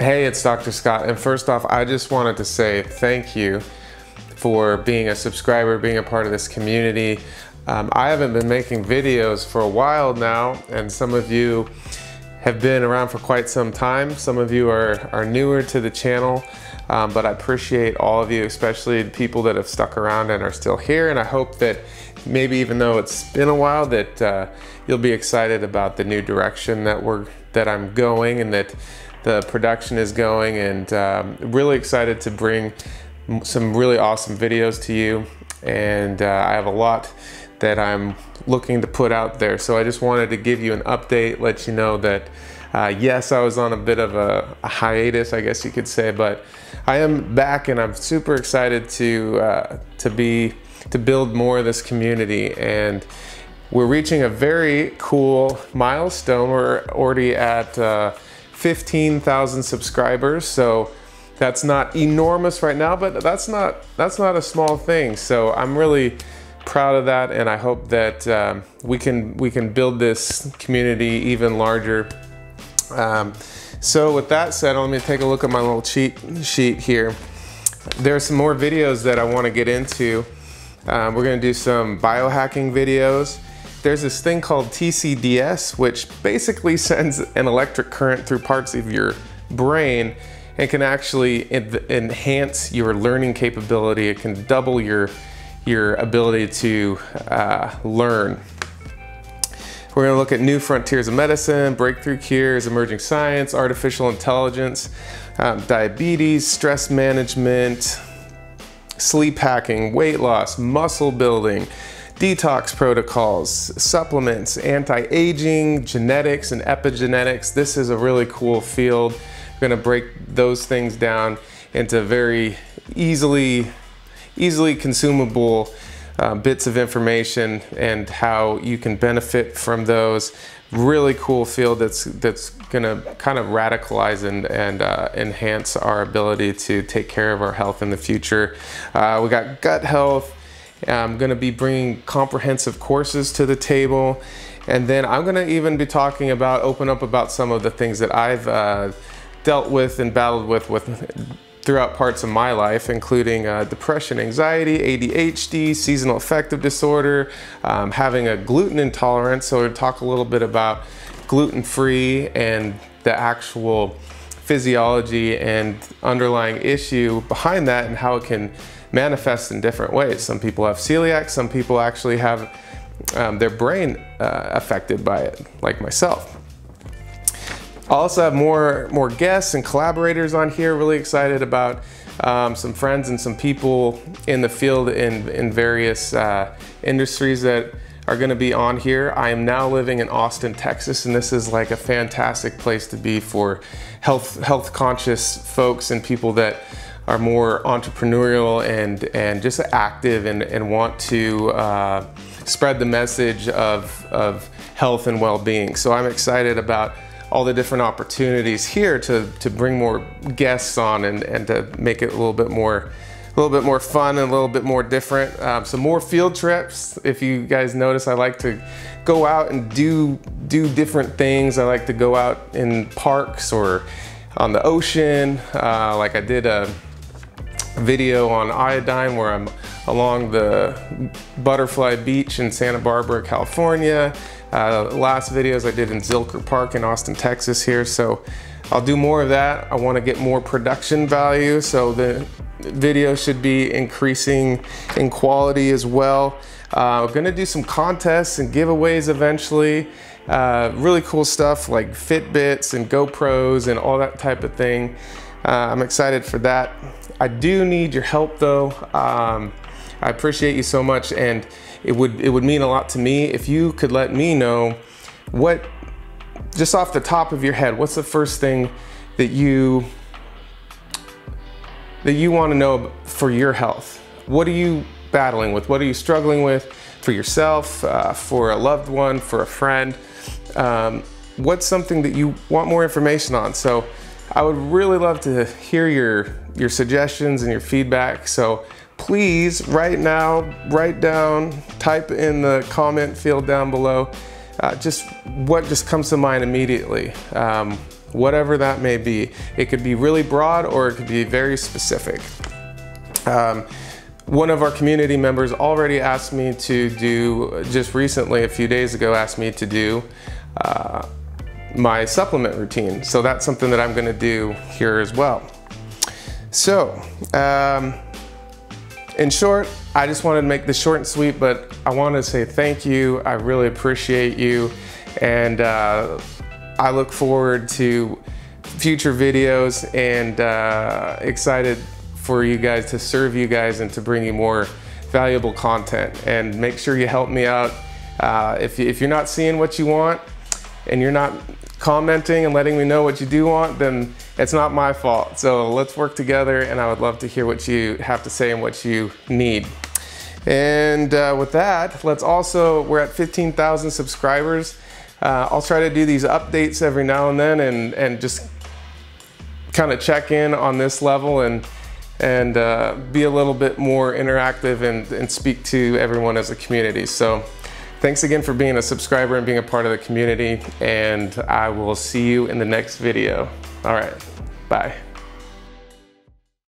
Hey, it's Dr. Scott, and first off, I just wanted to say thank you for being a subscriber, being a part of this community. I haven't been making videos for a while now, and some of you have been around for quite some time. Some of you are newer to the channel, but I appreciate all of you, especially the people that have stuck around and are still here, and I hope that maybe even though it's been a while that you'll be excited about the new direction that I'm going and that the production is going, and really excited to bring some really awesome videos to you. And I have a lot that I'm looking to put out there. So I just wanted to give you an update, let you know that yes, I was on a bit of a hiatus, I guess you could say, but I am back and I'm super excited to build more of this community. And we're reaching a very cool milestone. We're already at 15,000 subscribers, so that's not enormous right now, but that's not a small thing. So I'm really proud of that, and I hope that we can build this community even larger. So with that said, let me take a look at my little cheat sheet here. There are some more videos that I want to get into. We're going to do some biohacking videos. There's this thing called TCDS, which basically sends an electric current through parts of your brain and can actually enhance your learning capability. It can double your ability to learn. We're gonna look at new frontiers of medicine, breakthrough cures, emerging science, artificial intelligence, diabetes, stress management, sleep hacking, weight loss, muscle building, detox protocols, supplements, anti-aging, genetics, and epigenetics. This is a really cool field. We're going to break those things down into very easily consumable bits of information and how you can benefit from those. Really cool field that's going to kind of radicalize and enhance our ability to take care of our health in the future. We got gut health. I'm going to be bringing comprehensive courses to the table, and then I'm going to even be talking about, open up about some of the things that I've dealt with and battled with throughout parts of my life, including depression, anxiety, ADHD, seasonal affective disorder, having a gluten intolerance. So we'll talk a little bit about gluten-free and the actual physiology and underlying issue behind that and how it can manifest in different ways. Some people have celiac, some people actually have their brain affected by it, like myself. I also have more guests and collaborators on here. Really excited about some friends and some people in the field in various industries that are going to be on here. I am now living in Austin, Texas, and this is like a fantastic place to be for health conscious folks and people that are more entrepreneurial and just active and want to spread the message of health and well-being. So I'm excited about all the different opportunities here to bring more guests on and to make it a little bit more fun and a little bit more different. Some more field trips. If you guys notice, I like to go out and do different things. I like to go out in parks or on the ocean, like I did a video on iodine where I'm along the Butterfly Beach in Santa Barbara, California. Last videos I did in Zilker Park in Austin, Texas here. So I'll do more of that. I want to get more production value, so the video should be increasing in quality as well. We're gonna do some contests and giveaways eventually. Really cool stuff like Fitbits and GoPros and all that type of thing. I'm excited for that. I do need your help though. I appreciate you so much, and it would mean a lot to me if you could let me know what, just off the top of your head, what's the first thing that you want to know for your health? What are you battling with? What are you struggling with for yourself, for a loved one, for a friend? What's something that you want more information on? So I would really love to hear your suggestions and your feedback. So please, right now, write down, type in the comment field down below, just what comes to mind immediately. whatever that may be. It could be really broad or it could be very specific. One of our community members already asked me to do, just recently, a few days ago, asked me to do my supplement routine. So that's something that I'm gonna do here as well. So, in short, I just wanted to make this short and sweet, but I want to say thank you. I really appreciate you. And I look forward to future videos and excited for you guys, to serve you guys and to bring you more valuable content. And make sure you help me out. If you're not seeing what you want and you're not commenting and letting me know what you do want, then it's not my fault. So let's work together, and I would love to hear what you have to say and what you need. And with that, let's also, we're at 15,000 subscribers. I'll try to do these updates every now and then and just kind of check in on this level and be a little bit more interactive and speak to everyone as a community. So thanks again for being a subscriber and being a part of the community, and I will see you in the next video. All right, bye.